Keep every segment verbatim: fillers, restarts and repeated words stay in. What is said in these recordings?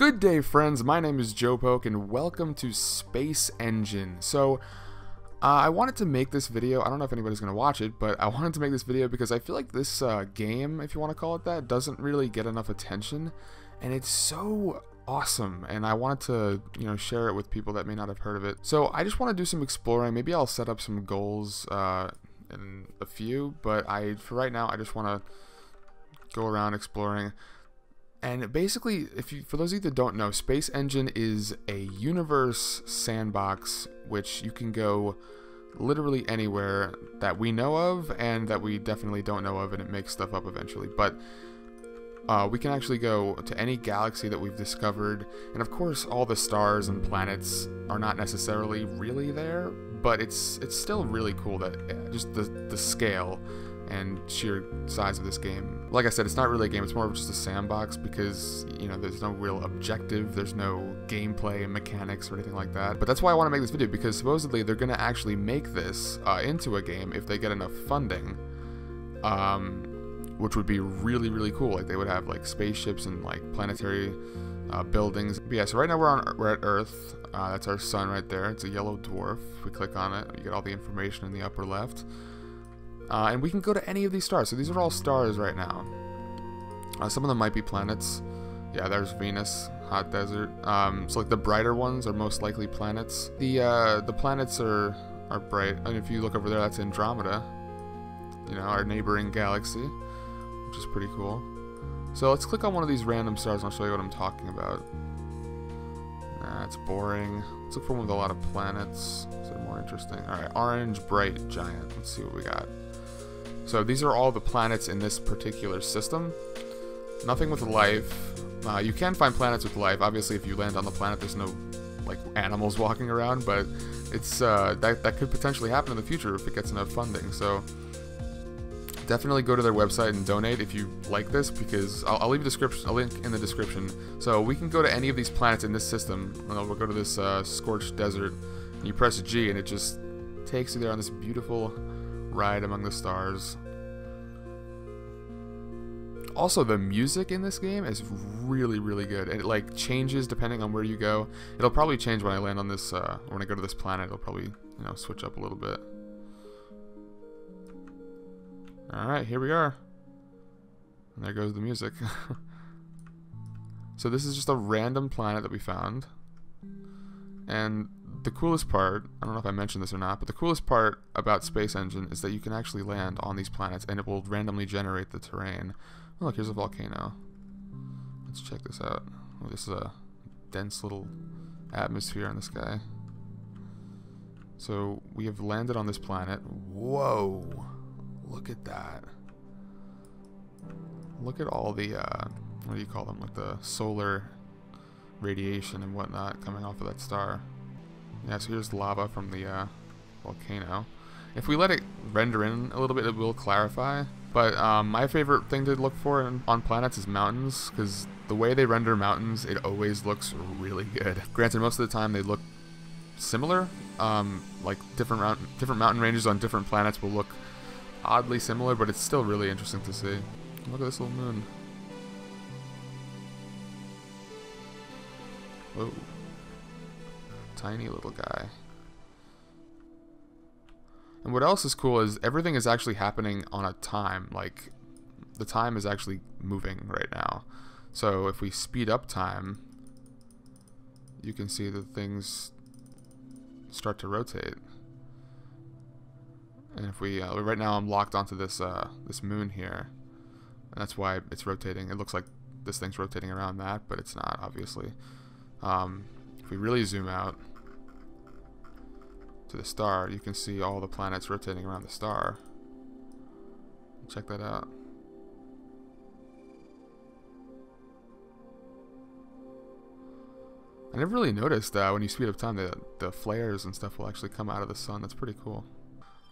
Good day, friends. My name is Joe Poke, and welcome to Space Engine. So, uh, I wanted to make this video. I don't know if anybody's going to watch it, but I wanted to make this video because I feel like this uh, game, if you want to call it that, doesn't really get enough attention, and it's so awesome, and I wanted to, you know, share it with people that may not have heard of it. So, I just want to do some exploring. Maybe I'll set up some goals uh, in a few, but I, for right now, I just want to go around exploring. And basically, if you, for those of you that don't know, Space Engine is a universe sandbox which you can go literally anywhere that we know of and that we definitely don't know of, and it makes stuff up eventually. But uh, we can actually go to any galaxy that we've discovered, and of course all the stars and planets are not necessarily really there, but it's it's still really cool that just the, the scale and sheer size of this game. Like I said, it's not really a game, it's more of just a sandbox because, you know, there's no real objective, there's no gameplay and mechanics or anything like that. But that's why I want to make this video, because supposedly they're going to actually make this uh, into a game if they get enough funding, um, which would be really, really cool. Like, they would have, like, spaceships and, like, planetary uh, buildings. But yeah, so right now we're, on, we're at Earth. Uh, that's our sun right there. It's a yellow dwarf. If we click on it, you get all the information in the upper left. Uh, and we can go to any of these stars. So these are all stars right now. Uh, some of them might be planets. Yeah, there's Venus, hot desert. Um, so like the brighter ones are most likely planets. The uh, the planets are are bright. And if you look over there, that's Andromeda. You know, our neighboring galaxy, which is pretty cool. So let's click on one of these random stars, and I'll show you what I'm talking about. That's nah, boring. Let's look for one with a lot of planets. So more interesting. All right, orange, bright, giant. Let's see what we got. So these are all the planets in this particular system. Nothing with life. Uh, you can find planets with life. Obviously, if you land on the planet, there's no like animals walking around, but it's uh, that, that could potentially happen in the future if it gets enough funding. So definitely go to their website and donate if you like this, because I'll, I'll leave a, description, a link in the description. So we can go to any of these planets in this system. We'll go to this uh, scorched desert, and you press G, and it just takes you there on this beautiful ride among the stars. Also, the music in this game is really, really good. It like changes depending on where you go. It'll probably change when I land on this, uh, or when I go to this planet. It'll probably, you know, switch up a little bit. All right, here we are. And there goes the music. So this is just a random planet that we found. And the coolest part, I don't know if I mentioned this or not, but the coolest part about Space Engine is that you can actually land on these planets and it will randomly generate the terrain. Oh, look, here's a volcano. Let's check this out. Oh, this is a dense little atmosphere in the sky. So we have landed on this planet. Whoa! Look at that. Look at all the, uh, what do you call them, like the solar radiation and whatnot coming off of that star. Yeah, so here's lava from the uh, volcano. If we let it render in a little bit, it will clarify. But um, my favorite thing to look for in, on planets is mountains, because the way they render mountains, it always looks really good. Granted, most of the time they look similar. Um, like different mountain, different mountain ranges on different planets will look oddly similar, but it's still really interesting to see. Look at this little moon. Whoa. Tiny little guy. And what else is cool is everything is actually happening on a time. Like, the time is actually moving right now. So if we speed up time, you can see that things start to rotate. And if we uh, right now I'm locked onto this uh, this moon here, and that's why it's rotating. It looks like this thing's rotating around that, but it's not, obviously. Um, if we really zoom out to the star, you can see all the planets rotating around the star. Check that out. I never really noticed that uh, when you speed up time, the, the flares and stuff will actually come out of the sun. That's pretty cool.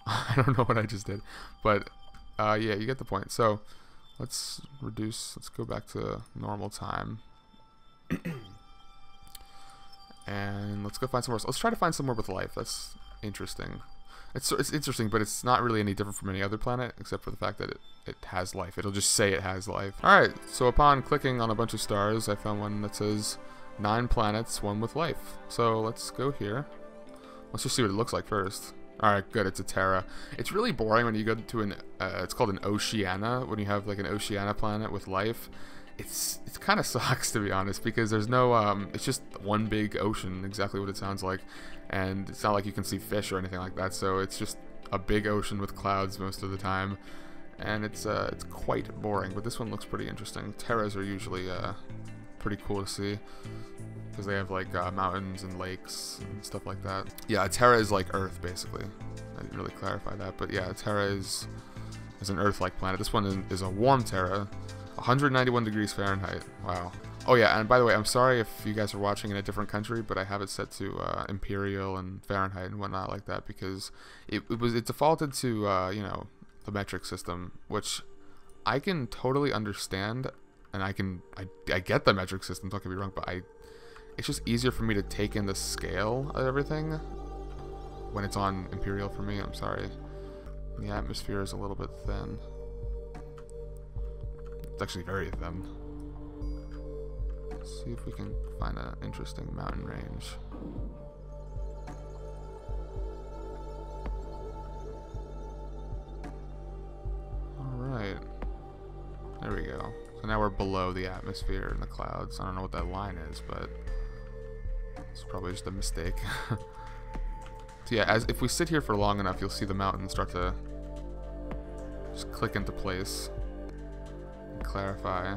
I don't know what I just did, but uh, yeah, you get the point. So let's reduce, let's go back to normal time. And let's go find somewhere else. Let's try to find somewhere with life. That's interesting. It's, it's interesting, but it's not really any different from any other planet, except for the fact that it, it has life. It'll just say it has life. Alright, so upon clicking on a bunch of stars, I found one that says nine planets, one with life. So let's go here. Let's just see what it looks like first. Alright, good, it's a Terra. It's really boring when you go to an, uh, it's called an Oceania, when you have like an Oceania planet with life. It's, it kind of sucks, to be honest, because there's no, um, it's just one big ocean, exactly what it sounds like, and it's not like you can see fish or anything like that, so it's just a big ocean with clouds most of the time, and it's, uh, it's quite boring, but this one looks pretty interesting. Terras are usually, uh, pretty cool to see, because they have, like, uh, mountains and lakes and stuff like that. Yeah, a Terra is like Earth, basically. I didn't really clarify that, but yeah, a Terra is, is an Earth-like planet. This one is a warm Terra. one hundred ninety-one degrees Fahrenheit. Wow. Oh yeah, and by the way, I'm sorry if you guys are watching in a different country, but I have it set to uh, imperial and Fahrenheit and whatnot like that because it, it was it defaulted to uh, you know, the metric system, which I can totally understand, and I can I, I get the metric system. Don't get me wrong, but I it's just easier for me to take in the scale of everything when it's on imperial for me. I'm sorry. The atmosphere is a little bit thin. Actually very thin. Let's see if we can find an interesting mountain range. Alright. There we go. So now we're below the atmosphere and the clouds. I don't know what that line is, but it's probably just a mistake. So yeah, as if we sit here for long enough, you'll see the mountains start to just click into place. Clarify.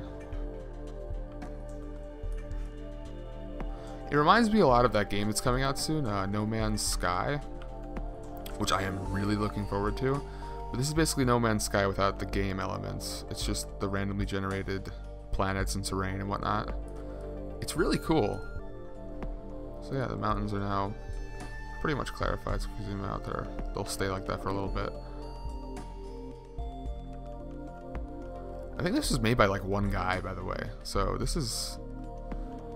It reminds me a lot of that game that's coming out soon, uh, No Man's Sky, which I am really looking forward to. But this is basically No Man's Sky without the game elements. It's just the randomly generated planets and terrain and whatnot. It's really cool. So yeah, the mountains are now pretty much clarified. So if we zoom out there, they'll stay like that for a little bit. I think this was made by like one guy, by the way, so this is,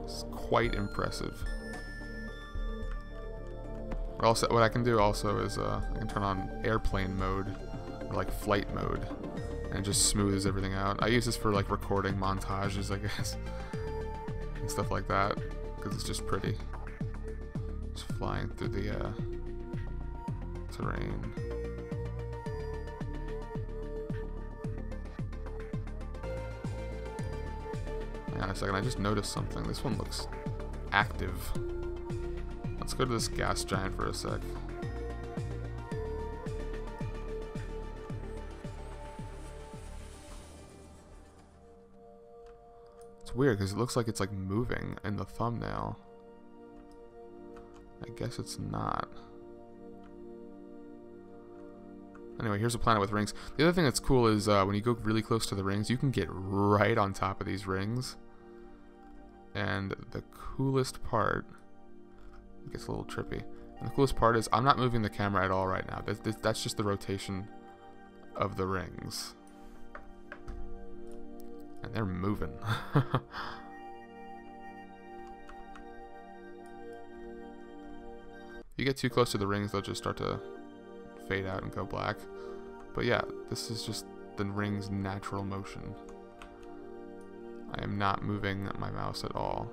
this is quite impressive. What, also, what I can do also is uh, I can turn on airplane mode, or like flight mode, and it just smooths everything out. I use this for like recording montages, I guess, and stuff like that, because it's just pretty. Just flying through the uh, terrain. Hang on a second, I just noticed something. This one looks active. Let's go to this gas giant for a sec. It's weird because it looks like it's like moving in the thumbnail. I guess it's not. Anyway, here's a planet with rings. The other thing that's cool is uh, when you go really close to the rings, you can get right on top of these rings. And the coolest part, it gets a little trippy. And the coolest part is I'm not moving the camera at all right now. That, that, that's just the rotation of the rings. And they're moving. If you get too close to the rings, they'll just start to fade out and go black. But yeah, this is just the ring's natural motion. I am not moving my mouse at all.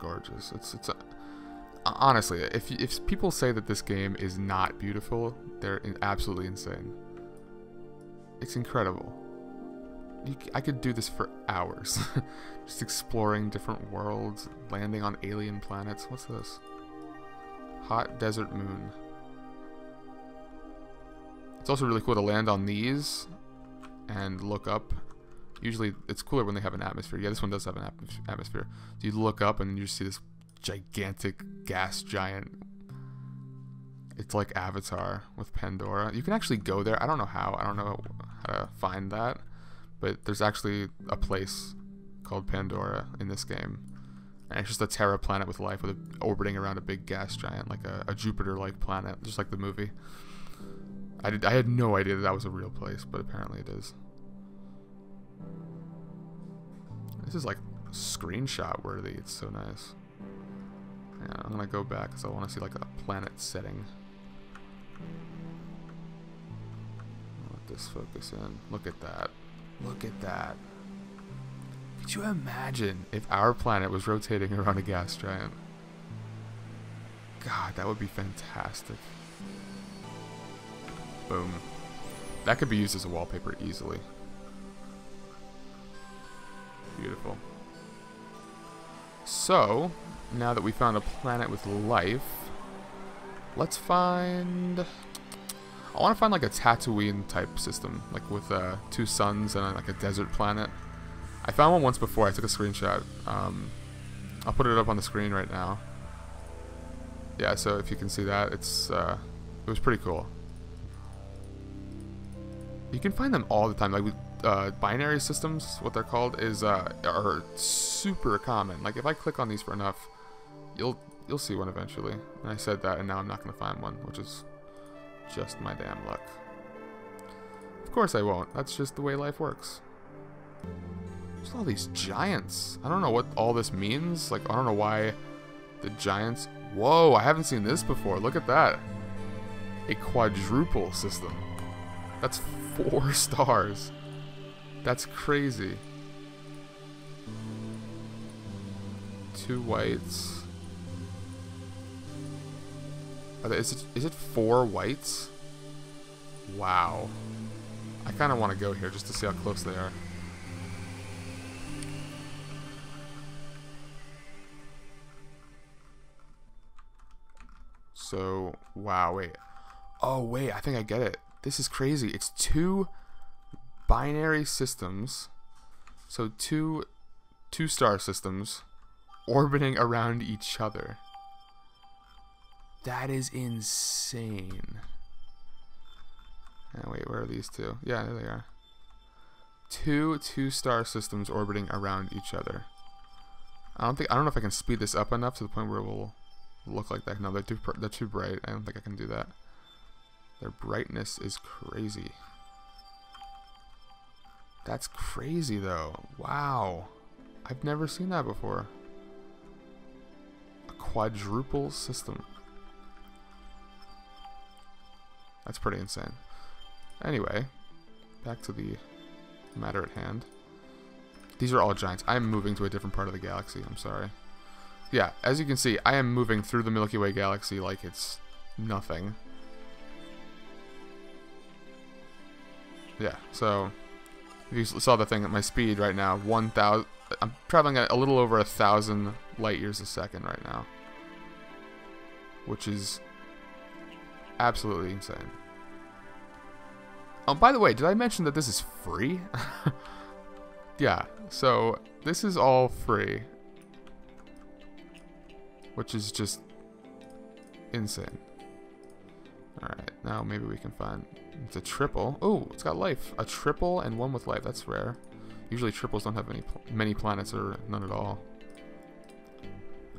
Gorgeous. It's it's a, honestly, if if people say that this game is not beautiful, they're absolutely insane. It's incredible. You, I could do this for hours. Just exploring different worlds, landing on alien planets. What's this? Hot desert moon. It's also really cool to land on these and look up. Usually it's cooler when they have an atmosphere. Yeah, this one does have an atmosphere. So you look up and you just see this gigantic gas giant. It's like Avatar with Pandora. You can actually go there. I don't know how. I don't know how to find that. But there's actually a place called Pandora in this game. And it's just a Terra planet with life, with a, orbiting around a big gas giant, like a, a Jupiter-like planet, just like the movie. I, did, I had no idea that that was a real place, but apparently it is. This is like screenshot worthy. It's so nice. Yeah, I'm gonna go back because I want to see like a planet setting. Let this focus in. Look at that. Look at that. Could you imagine if our planet was rotating around a gas giant? God, that would be fantastic. Boom. That could be used as a wallpaper easily. Beautiful. So, now that we found a planet with life, let's find... I want to find like a Tatooine type system, like with uh, two suns and like a desert planet. I found one once before. I took a screenshot. Um, I'll put it up on the screen right now. Yeah, so if you can see that, it's uh, it was pretty cool. You can find them all the time. Like, uh, binary systems, what they're called, is uh, are super common. Like, if I click on these for enough, you'll you'll see one eventually. And I said that, and now I'm not gonna find one, which is just my damn luck. Of course I won't. That's just the way life works. There's all these giants. I don't know what all this means. Like, I don't know why the giants. Whoa! I haven't seen this before. Look at that. A quadruple system. That's four stars. That's crazy. Two whites. Are there, is it is it four whites? Wow. I kind of want to go here just to see how close they are. So, wow, wait. Oh, wait, I think I get it. This is crazy. It's two binary systems, so two two star systems orbiting around each other. That is insane. Oh, wait, where are these two? Yeah, there they are. Two two star systems orbiting around each other. I don't think I don't know if I can speed this up enough to the point where it will look like that. No, they're too they're too bright. I don't think I can do that. Their brightness is crazy. That's crazy though. Wow. I've never seen that before. A quadruple system. That's pretty insane. Anyway, back to the matter at hand. These are all giants. I'm moving to a different part of the galaxy. I'm sorry. Yeah, as you can see, I am moving through the Milky Way galaxy like it's nothing. Yeah, so if you saw the thing at my speed right now, one thousand. I'm traveling at a little over a thousand light years a second right now, which is absolutely insane. Oh, by the way, did I mention that this is free? Yeah, so this is all free, which is just insane. Alright, now maybe we can find... It's a triple. Oh, it's got life. A triple and one with life. That's rare. Usually triples don't have any pl many planets or none at all.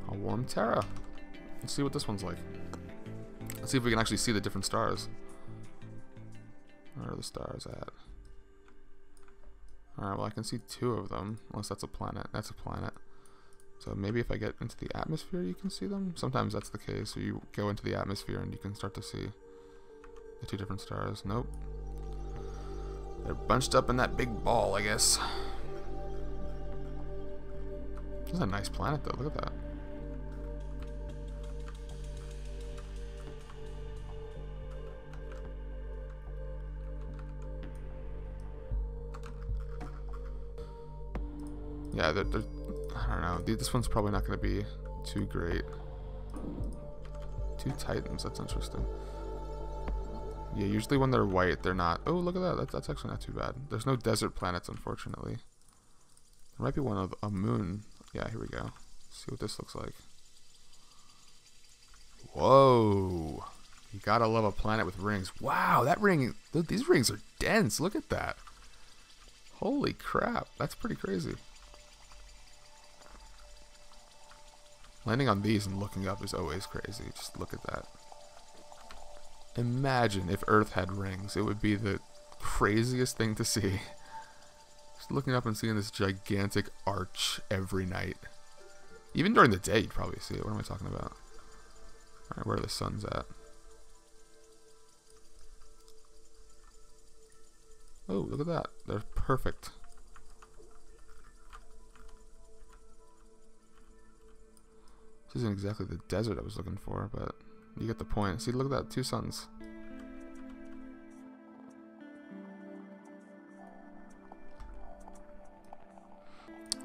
A warm Terra. Let's see what this one's like. Let's see if we can actually see the different stars. Where are the stars at? Alright, well I can see two of them. Unless that's a planet. That's a planet. So maybe if I get into the atmosphere you can see them? Sometimes that's the case. You go into the atmosphere and you can start to see the two different stars. Nope. They're bunched up in that big ball, I guess. This is a nice planet though, look at that. Yeah, they're, they're I don't know, dude, this one's probably not going to be too great. Two Titans, that's interesting. Yeah, usually when they're white, they're not... Oh, look at that, that's, that's actually not too bad. There's no desert planets, unfortunately. There might be one of a moon. Yeah, here we go. Let's see what this looks like. Whoa! You gotta love a planet with rings. Wow, that ring... Dude, these rings are dense, look at that. Holy crap, that's pretty crazy. Landing on these and looking up is always crazy. Just look at that. Imagine if Earth had rings. It would be the craziest thing to see. Just looking up and seeing this gigantic arch every night. Even during the day, you'd probably see it. What am I talking about? Alright, where the sun's at. Oh, look at that. They're perfect. This isn't exactly the desert I was looking for, but you get the point. See, look at that. Two suns.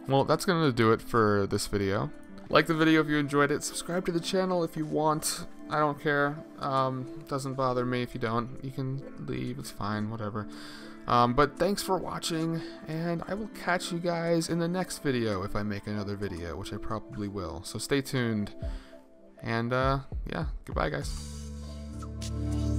Well, that's going to do it for this video. Like the video if you enjoyed it. Subscribe to the channel if you want. I don't care. Um, doesn't bother me if you don't. You can leave. It's fine. Whatever. Um, but thanks for watching, and I will catch you guys in the next video if I make another video, which I probably will. So stay tuned. And, uh, yeah. Goodbye, guys.